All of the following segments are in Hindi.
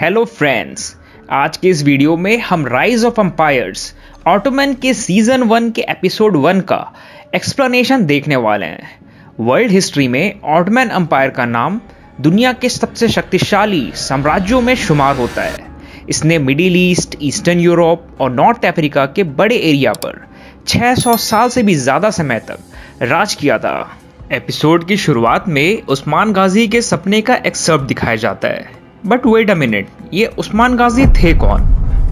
हेलो फ्रेंड्स, आज के इस वीडियो में हम राइज ऑफ एम्पायर्स ऑटोमन के सीजन 1 के एपिसोड 1 का एक्सप्लेनेशन देखने वाले हैं। वर्ल्ड हिस्ट्री में ऑटोमन एम्पायर का नाम दुनिया के सबसे शक्तिशाली साम्राज्यों में शुमार होता है। इसने मिडिल ईस्ट, ईस्टर्न यूरोप और नॉर्थ अफ्रीका के बड़े एरिया पर 600 साल से भी ज़्यादा समय तक राज किया था। एपिसोड की शुरुआत में उस्मान गाजी के सपने का एक्सर्प्ट दिखाया जाता है। बट वेट अ मिनट, ये उस्मान गाजी थे कौन?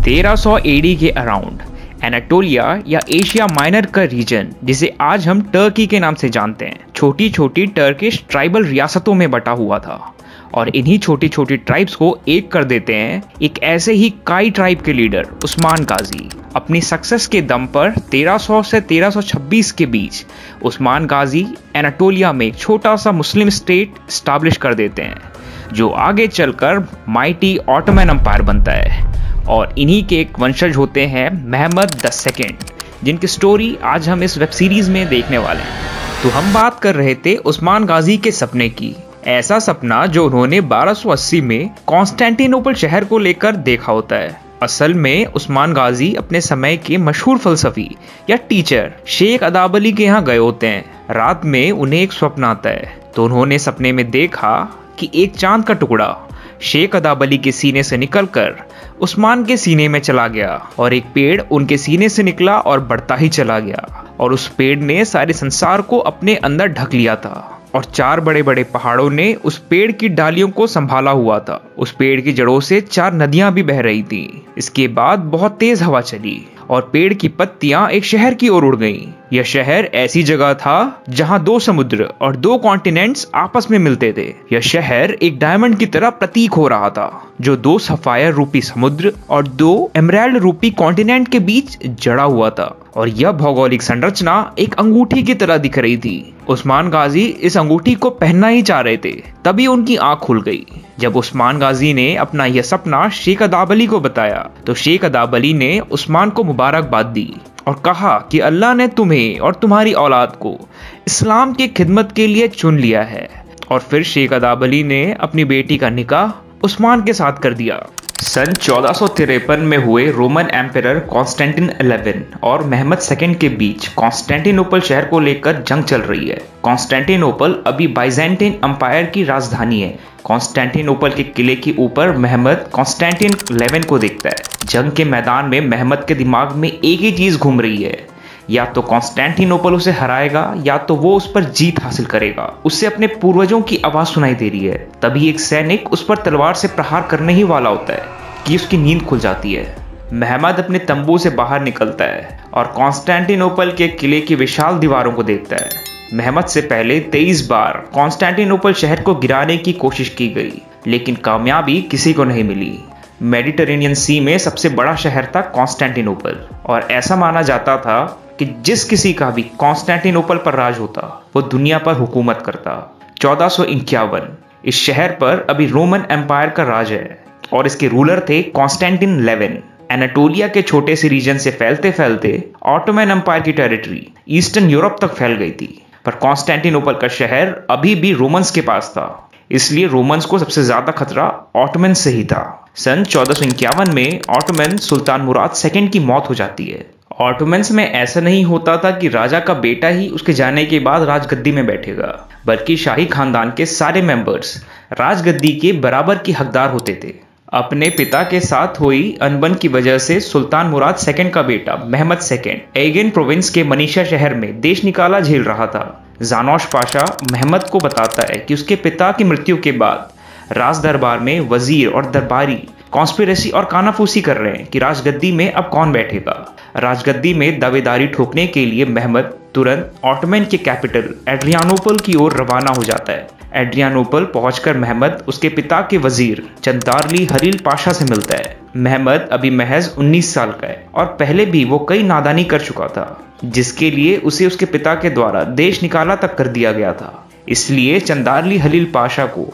1300 एडी के अराउंड एनाटोलिया या एशिया माइनर का रीजन, जिसे आज हम टर्की के नाम से जानते हैं, छोटी छोटी टर्किश ट्राइबल रियासतों में बटा हुआ था और इन्हीं छोटी छोटी ट्राइब्स को एक कर देते हैं एक ऐसे ही काई ट्राइब के लीडर उस्मान गाजी। अपनी सक्सेस के दम पर 1300 से 1326 के बीच उस्मान गाजी एनाटोलिया में एक छोटा सा मुस्लिम स्टेट स्टैब्लिश कर देते हैं, जो आगे चलकर माइटी ऑटोमन एम्पायर बनता है। और इन्हीं के एक वंशज होते हैं महमद द सेकेंड, जिनकी स्टोरी आज हम इस वेब सीरीज में देखने वाले हैं। तो हम बात कर रहे थे उस्मान गाजी के सपने की, ऐसा सपना जो उन्होंने 1280 में कॉन्स्टेंटिनोपल शहर को लेकर देखा होता है। असल में उस्मान गाजी अपने समय के मशहूर फलसफी या टीचर शेख अदाबली के यहाँ गए होते हैं। रात में उन्हें एक स्वप्न आता है, तो उन्होंने सपने में देखा कि एक चांद का टुकड़ा शेख अदाबली के सीने से निकलकर उस्मान के सीने में चला गया और एक पेड़ उनके सीने से निकला और बढ़ता ही चला गया और उस पेड़ ने सारे संसार को अपने अंदर ढक लिया था और चार बड़े बड़े पहाड़ों ने उस पेड़ की डालियों को संभाला हुआ था। उस पेड़ की जड़ों से चार नदियां भी बह रही थी। इसके बाद बहुत तेज हवा चली और पेड़ की पत्तियां एक शहर की ओर उड़ गईं। यह शहर ऐसी जगह था जहां दो समुद्र और दो कॉन्टिनेंट्स आपस में मिलते थे। यह शहर एक डायमंड की तरह प्रतीक हो रहा था, जो दो सफायर रूपी समुद्र और दो एमराल्ड रूपी कॉन्टिनेंट के बीच जड़ा हुआ था और यह भौगोलिक संरचना एक अंगूठी की तरह दिख रही थी। उस्मान गाजी इस अंगूठी को पहनना ही चाह रहे थे, तभी उनकी आंख खुल गई। जब उस्मान गाजी ने अपना यह सपना शेख अदाबली को बताया, तो शेख अदाबली ने उस्मान को मुबारकबाद दी और कहा कि अल्लाह ने तुम्हें और तुम्हारी औलाद को इस्लाम की खिदमत के लिए चुन लिया है। और फिर शेख अदाबली ने अपनी बेटी का निकाह उस्मान के साथ कर दिया। सन 1453 में हुए रोमन एम्परर कॉन्स्टेंटिन XI और महमद II के बीच कॉन्स्टेंटिनोपल शहर को लेकर जंग चल रही है। कॉन्स्टेंटिनोपल अभी बाइजेंटाइन एम्पायर की राजधानी है। कॉन्स्टेंटिनोपल के किले के ऊपर महमद कॉन्स्टेंटिन XI को देखता है। जंग के मैदान में महमद के दिमाग में एक ही चीज घूम रही है, या तो कॉन्स्टेंटिनोपल उसे हराएगा या तो वो उस पर जीत हासिल करेगा। उससे अपने पूर्वजों की आवाज सुनाई दे रही है। तभी एक सैनिक उस पर तलवार से प्रहार करने ही वाला होता है कि उसकी नींद खुल जाती है। महमद अपने तंबू से बाहर निकलता है और कॉन्स्टेंटिनोपल के किले की विशाल दीवारों को देखता है। महमद से पहले 23 बार कॉन्स्टेंटिनोपल शहर को गिराने की कोशिश की गई, लेकिन कामयाबी किसी को नहीं मिली। मेडिटेरेनियन सी में सबसे बड़ा शहर था कॉन्स्टेंटिनोपल और ऐसा माना जाता था कि जिस किसी का भी कॉन्स्टेंटिनोपल पर राज होता, वो दुनिया पर हुकूमत करता। 1451 इस शहर पर अभी रोमन एम्पायर का राज है और इसके रूलर थे कॉन्स्टेंटिन XI। एनाटोलिया के छोटे से रीजन से फैलते फैलते ऑटोमन एम्पायर की टेरिटरी ईस्टर्न यूरोप तक फैल गई थी, पर कॉन्स्टेंटिनोपल का शहर अभी भी रोमन्स के पास था। इसलिए रोमन्स को सबसे ज्यादा खतरा ऑटोमन से ही था। सन 1451 में ऑटोमन सुल्तान मुराद II की मौत हो जाती है। ऑटोमेंस में ऐसा नहीं होता था कि राजा का बेटा ही उसके जाने के बाद राजगद्दी में बैठेगा, बल्कि शाही खानदान के सारे मेंबर्स राजगद्दी के बराबर के हकदार होते थे। अपने पिता के साथ हुई अनबन की वजह से सुल्तान मुराद II का बेटा महमद II एगेन प्रोविंस के मनीषा शहर में देश निकाला झेल रहा था। जानोश पाशा महमद को बताता है कि उसके पिता की मृत्यु के बाद राज दरबार में वजीर और दरबारी कॉन्स्पिरेसी और कानाफूसी कर रहे हैं कि राजगद्दी में अब कौन बैठेगा। राजगद्दी में दावेदारी ठोकने के लिए महमद तुरंत ऑटोमन के कैपिटल एड्रियानोपल की ओर रवाना हो जाता है। एड्रियानोपल पहुंचकर महमद उसके पिता के वजीर कंदारली हलील पाशा से मिलता है। महमद अभी महज 19 साल का है और पहले भी वो कई नादानी कर चुका था, जिसके लिए उसे उसके पिता के द्वारा देश निकाला तक कर दिया गया था। इसलिए कंदारली हलील पाशा को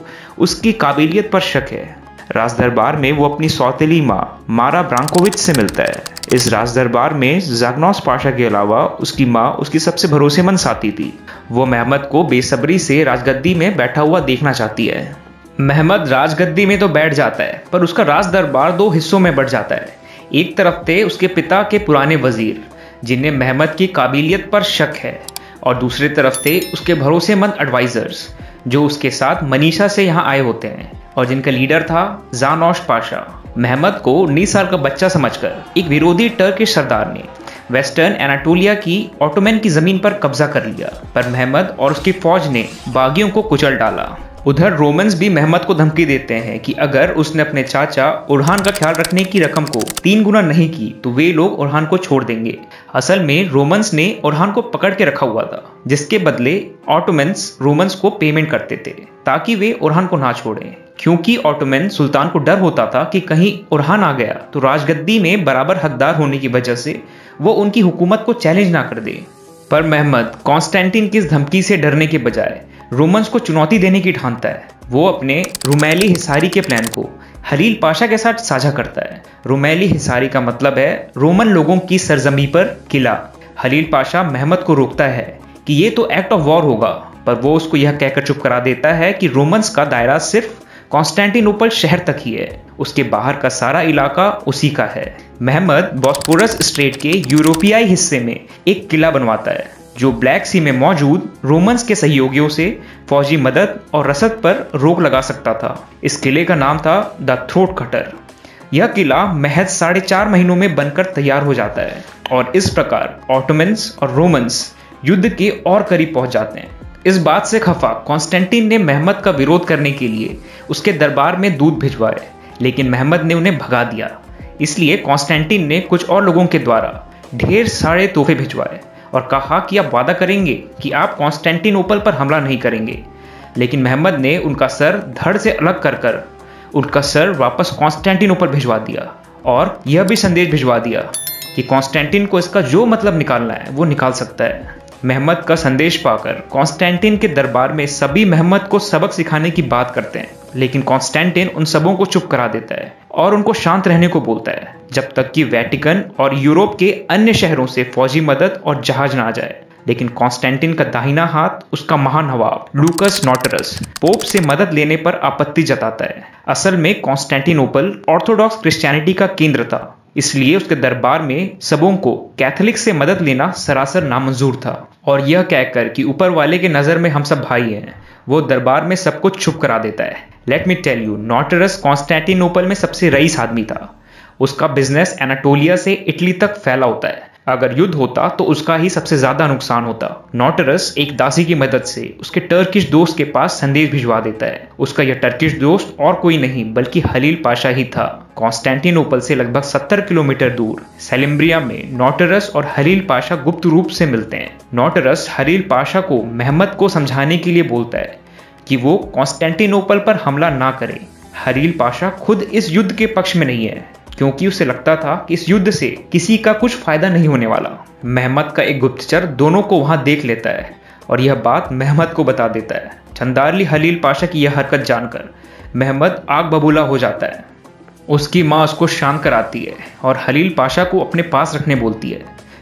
उसकी काबिलियत पर शक है। राज दरबार में वो अपनी सौतेली माँ मारा ब्रांकोविच से मिलता है। इस राज दरबार में जागनोस पाशा के अलावा उसकी माँ उसकी सबसे भरोसेमंद साथी थी। वो महमद को बेसब्री से राजगद्दी में बैठा हुआ देखना चाहती है। महमद राजगद्दी में तो बैठ जाता है पर उसका राज दरबार दो हिस्सों में बढ़ जाता है। एक तरफ थे उसके पिता के पुराने वजीर जिन्हें महमद की काबिलियत पर शक है, और दूसरी तरफ थे उसके भरोसेमंद एडवाइजर्स जो उसके साथ मनीषा से यहाँ आए होते हैं और जिनका लीडर था जानोश पाशा। महमद को 19 साल का बच्चा समझकर एक विरोधी टर्किश सरदार ने वेस्टर्न एनाटोलिया की ऑटोमन की जमीन पर कब्जा कर लिया, पर महमद और उसकी फौज ने बागियों को कुचल डाला। उधर रोमन्स भी महमद को धमकी देते हैं कि अगर उसने अपने चाचा उरहान का ख्याल रखने की रकम को 3 गुना नहीं की तो वे लोग उरहान को छोड़ देंगे। असल में रोमन्स ने उरहान को पकड़ के रखा हुआ था, जिसके बदले ऑटोमन्स रोमन्स को पेमेंट करते थे ताकि वे उरहान को ना छोड़ें, क्योंकि ऑटोमन सुल्तान को डर होता था कि कहीं उरहान आ गया तो राजगद्दी में बराबर हकदार होने की वजह से वो उनकी हुकूमत को चैलेंज ना कर दे। पर महमद कॉन्स्टेंटिन की इस धमकी से डरने के बजाय रोमन्स को चुनौती देने की ठानता है। वो अपने रुमेली हिसारी के प्लान को हलील पाशा के साथ साझा करता है। रुमेली हिसारी का मतलब है रोमन लोगों की सरजमी पर किला। हलील पाशा महमद को रोकता है कि ये तो एक्ट ऑफ वॉर होगा, पर वो उसको यह कहकर चुप करा देता है कि रोमन्स का दायरा सिर्फ कॉन्स्टेंटिनोपल शहर तक ही है, उसके बाहर का सारा इलाका उसी का है। महमद बॉस्पोरस स्ट्रेट के यूरोपीय हिस्से में एक किला बनवाता है जो ब्लैक सी में मौजूद रोमन्स के सहयोगियों से फौजी मदद और रसद पर रोक लगा सकता था। इस किले का नाम था द थ्रोट कटर। यह किला महज 4.5 महीनों में बनकर तैयार हो जाता है, और इस प्रकार ऑटोमन्स और रोमन्स युद्ध के और करीब पहुंच जाते हैं। इस बात से खफा कॉन्स्टेंटिन ने महमद का विरोध करने के लिए उसके दरबार में दूत भिजवाए, लेकिन महमद ने उन्हें भगा दिया। इसलिए कॉन्स्टेंटिन ने कुछ और लोगों के द्वारा ढेर सारे तोहफे भिजवाए और कहा कि आप वादा करेंगे कि आप कॉन्स्टेंटिनोपल पर हमला नहीं करेंगे। लेकिन महमद ने उनका सर धड़ से अलग कर कर उनका सर वापस कॉन्स्टेंटिनोपल भिजवा दिया, और यह भी संदेश भिजवा दिया कि कॉन्स्टेंटिन को इसका जो मतलब निकालना है वो निकाल सकता है। महमद का संदेश पाकर कॉन्स्टेंटिन के दरबार में सभी महमद को सबक सिखाने की बात करते हैं, लेकिन कॉन्स्टेंटिन उन सबों को चुप करा देता है और उनको शांत रहने को बोलता है जब तक कि वेटिकन और यूरोप के अन्य शहरों से फौजी मदद और जहाज ना आ जाए। लेकिन कॉन्स्टेंटिन का दाहिना हाथ उसका महान नवाब लूकस नोटरस पोप से मदद लेने पर आपत्ति जताता है। असल में कॉन्स्टेंटिनोपल ऑर्थोडॉक्स क्रिश्चियनिटी का केंद्र था, इसलिए उसके दरबार में सबों को कैथलिक से मदद लेना सरासर नामंजूर था, और यह कहकर कि ऊपर वाले के नज़र में हम सब भाई हैं वो दरबार में सब कुछ छुप करा देता है। Let me tell you, notorious Constantinople में सबसे रईस आदमी था। उसका बिजनेस एनाटोलिया से इटली तक फैला होता है। अगर युद्ध होता तो उसका ही सबसे ज़्यादा नुकसान होता। नोटरस एक दासी की मदद से उसके टर्किश दोस्त के पास संदेश भिजवा देता है। उसका यह टर्किश दोस्त और कोई नहीं बल्कि हलील पाशा ही था। कॉन्स्टेंटिनोपल से लगभग 70 किलोमीटर दूर सेलिम्ब्रिया में नोटरस और हलील पाशा गुप्त रूप से मिलते हैं। नोटरस हलील पाशा को महमद को समझाने के लिए बोलता है कि वो कॉन्स्टेंटिनोपल पर हमला ना करे। हलील पाशा खुद इस युद्ध के पक्ष में नहीं है, क्योंकि उसे लगता था कि इस युद्ध से किसी का कुछ फायदा नहीं होने वाला। महमद का एक गुप्तचर दोनों को वहां देख लेता है और यह बात महमद को बता देता है। चंदारली हलील पाशा की यह हरकत जानकर महमद आग बबूला हो जाता है। उसकी माँ उसको शांत कराती है और हलील पाशा को अपने पास रखने बोलती है,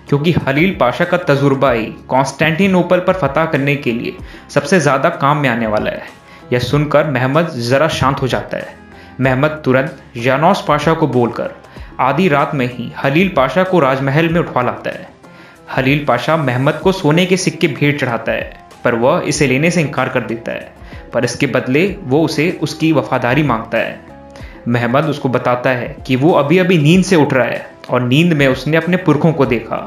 क्योंकि हलील पाशा का तजुर्बा ही कॉन्स्टेंटिनोपल पर फतह करने के लिए सबसे ज़्यादा काम में आने वाला है। यह सुनकर महमद ज़रा शांत हो जाता है। महमद तुरंत जानास पाशा को बोलकर आधी रात में ही हलील पाशा को राजमहल में उठवा लाता है। हलील पाशा महमद को सोने के सिक्के भेंट चढ़ाता है, पर वह इसे लेने से इनकार कर देता है, पर इसके बदले वो उसे उसकी वफादारी मांगता है। महमद उसको बताता है कि वो अभी अभी नींद से उठ रहा है और नींद में उसने अपने पुरखों को देखा।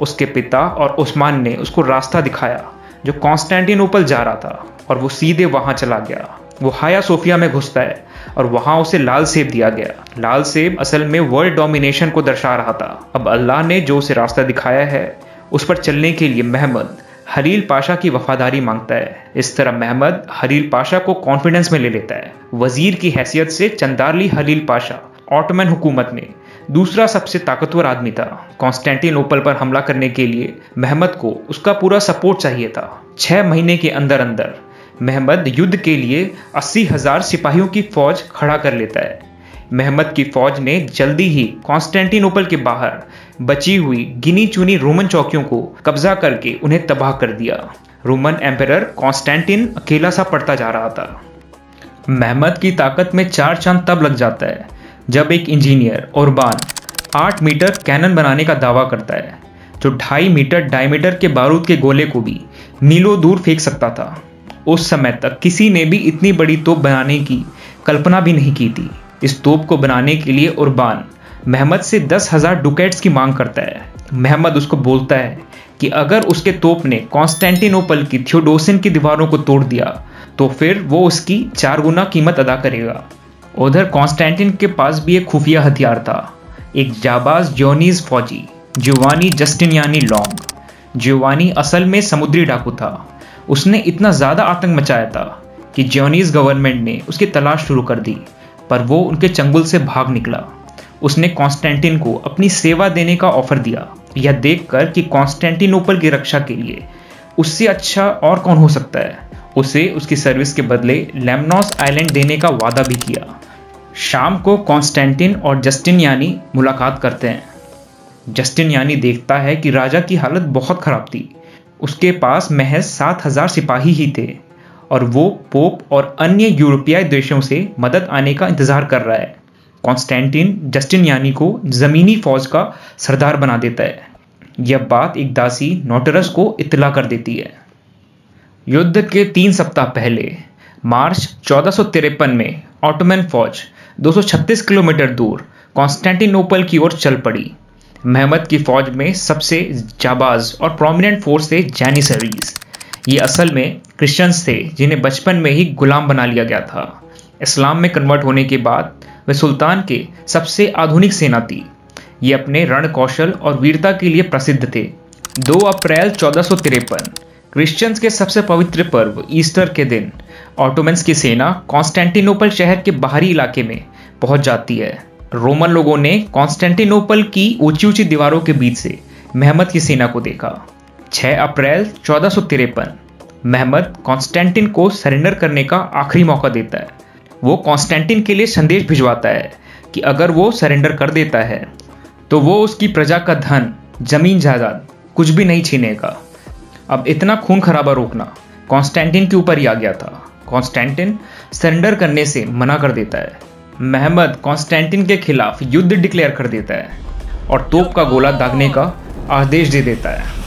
उसके पिता और उस्मान ने उसको रास्ता दिखाया जो कॉन्स्टेंटिनोपल जा रहा था, और वो सीधे वहाँ चला गया। वो हाया सोफिया में घुसता है और वहाँ उसे लाल सेब दिया गया। लाल सेब असल में वर्ल्ड डोमिनेशन को दर्शा रहा था। अब अल्लाह ने जो उसे रास्ता दिखाया है उस पर चलने के लिए महमद हलील पाशा की वफादारी मांगता है। इस तरह महमद हलील पाशा को कॉन्फिडेंस में ले लेता है। वजीर की हैसियत से चंदारली हलील पाशा ऑटोमन हुकूमत में दूसरा सबसे ताकतवर आदमी था। कॉन्स्टेंटिनोपल पर हमला करने के लिए महमद को उसका पूरा सपोर्ट चाहिए था। 6 महीने के अंदर अंदर महमद युद्ध के लिए 80,000 सिपाहियों की फौज खड़ा कर लेता है। महमद की फौज ने जल्दी ही कॉन्स्टेंटिनोपल के बाहर बची हुई गिनी चुनी रोमन चौकियों को कब्जा करके उन्हें तबाह कर दिया। रोमन एम्परर कॉन्स्टेंटिन अकेला सा पड़ता जा रहा था। महमद की ताकत में चार चांद तब लग जाता है जब एक इंजीनियर ओरबान 8 मीटर कैनन बनाने का दावा करता है जो 2.5 मीटर डायमीटर के बारूद के गोले को भी मीलों दूर फेंक सकता था। उस समय तक किसी ने भी इतनी बड़ी तोप बनाने की कल्पना भी नहीं की थी। इस तोप को बनाने के लिए उर्बान महमद से 10,000 डुकैट्स की मांग करता है। महमद उसको बोलता है कि अगर उसके तोप ने कॉन्स्टेंटिनोपल की थियोडोसियन की दीवारों को तोड़ दिया तो फिर वो उसकी 4 गुना कीमत अदा करेगा। उधर कॉन्स्टेंटिन के पास भी एक खुफिया हथियार था, एक जाबाज जोनीज फौजी जिवानी जस्टिनियानी लॉन्ग। जिवानी असल में समुद्री डाकू था। उसने इतना ज़्यादा आतंक मचाया था कि जिवानीज गवर्नमेंट ने उसकी तलाश शुरू कर दी, पर वो उनके चंगुल से भाग निकला। उसने कॉन्स्टेंटिन को अपनी सेवा देने का ऑफर दिया, यह देखकर कि कॉन्स्टेंटिनोपल की रक्षा के लिए उससे अच्छा और कौन हो सकता है। उसे उसकी सर्विस के बदले लेमनोस आइलैंड देने का वादा भी किया। शाम को कॉन्स्टेंटिन और जस्टिनियानी मुलाकात करते हैं। जस्टिनियानी देखता है कि राजा की हालत बहुत खराब थी। उसके पास महज 7,000 सिपाही ही थे और वो पोप और अन्य यूरोपीय देशों से मदद आने का इंतज़ार कर रहा है। कॉन्स्टेंटिन जस्टिनियानी को ज़मीनी फौज का सरदार बना देता है। यह बात एक दासी नोटरस को इतला कर देती है। युद्ध के 3 सप्ताह पहले मार्च 1453 में ऑटोमन फौज 236 किलोमीटर दूर कॉन्स्टेंटिनोपल की ओर चल पड़ी। महमद की फौज में सबसे जाबाज और प्रोमिनेंट फोर्स थे जैनिसरीज। ये असल में क्रिश्चियंस थे जिन्हें बचपन में ही गुलाम बना लिया गया था। इस्लाम में कन्वर्ट होने के बाद वे सुल्तान के सबसे आधुनिक सेना थी। ये अपने रण कौशल और वीरता के लिए प्रसिद्ध थे। 2 अप्रैल 1453 क्रिश्चियंस के सबसे पवित्र पर्व ईस्टर के दिन ऑटोमेंस की सेना कॉन्स्टेंटिनोपल शहर के बाहरी इलाके में पहुंच जाती है। रोमन लोगों ने कॉन्स्टेंटिनोपल की ऊंची ऊंची दीवारों के बीच से महमद की सेना को देखा। 6 अप्रैल 1453 महमद कॉन्स्टेंटिन को सरेंडर करने का आखिरी मौका देता है। वो कॉन्स्टेंटिन के लिए संदेश भिजवाता है कि अगर वो सरेंडर कर देता है तो वो उसकी प्रजा का धन, जमीन जायदाद कुछ भी नहीं छीनेगा। अब इतना खून खराबा रोकना कॉन्स्टेंटिन के ऊपर ही आ गया था। कॉन्स्टेंटिन सरेंडर करने से मना कर देता है। महमद कॉन्स्टेंटिन के खिलाफ युद्ध डिक्लेयर कर देता है और तोप का गोला दागने का आदेश दे देता है।